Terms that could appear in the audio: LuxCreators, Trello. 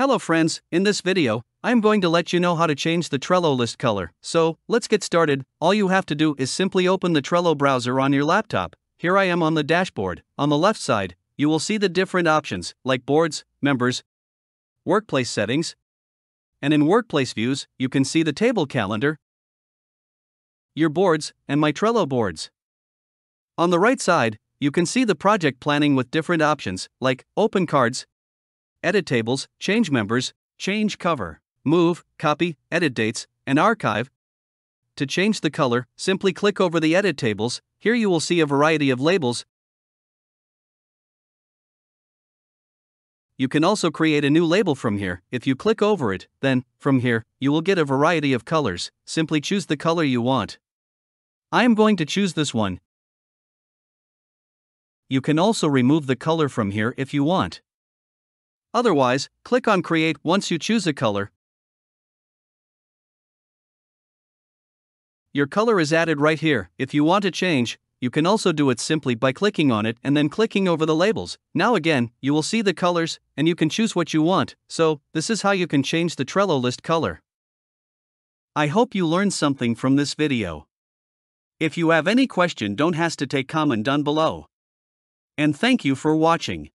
Hello friends, in this video, I am going to let you know how to change the Trello list color, so let's get started. All you have to do is simply open the Trello browser on your laptop. Here I am on the dashboard. On the left side, you will see the different options, like boards, members, workplace settings, and in workplace views, you can see the table calendar, your boards, and my Trello boards. On the right side, you can see the project planning with different options, like open cards, edit tables, change members, change cover, move, copy, edit dates, and archive. To change the color, simply click over the edit tables. Here you will see a variety of labels. You can also create a new label from here. If you click over it, then, from here, you will get a variety of colors. Simply choose the color you want. I am going to choose this one. You can also remove the color from here if you want. Otherwise, click on Create once you choose a color. Your color is added right here. If you want to change, you can also do it simply by clicking on it and then clicking over the labels. Now again, you will see the colors, and you can choose what you want. So, this is how you can change the Trello list color. I hope you learned something from this video. If you have any question, don't hesitate to comment down below. And thank you for watching.